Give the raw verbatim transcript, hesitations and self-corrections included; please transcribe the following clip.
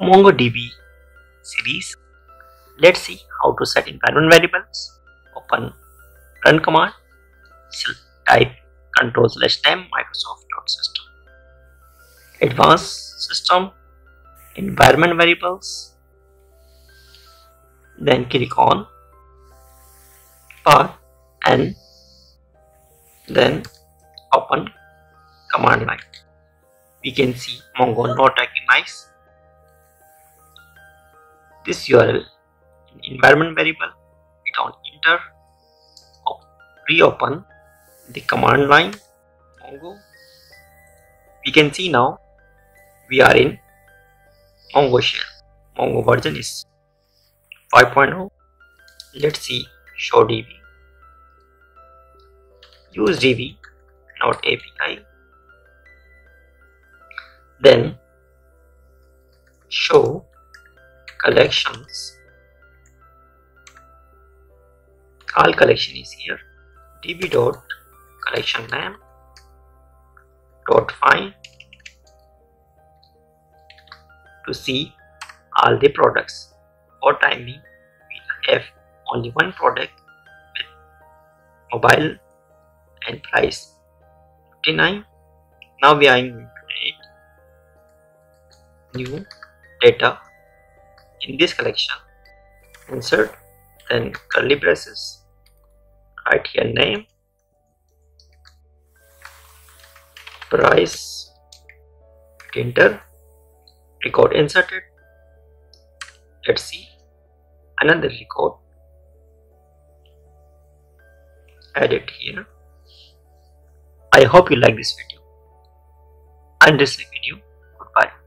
MongoDB series. Let's see how to set environment variables. Open run command. Type control slash time Microsoft.system. Advanced system, environment variables. Then click on path and then open command line. We can see Mongo not recognized this U R L environment variable. Hit on enter. Reopen the command line Mongo. We can see now we are in Mongo shell. Mongo version is five point oh. Let's see show D B, use D B not A P I, then show collections. All collection is here. D B dot collection name dot find to see all the products. For time being, we have only one product with mobile and price fifty-nine. Now we are going to create new data in this collection. Insert, then curly braces, right here name, price, enter, record inserted. Let's see another record, add it here. I hope you like this video. And this video, goodbye.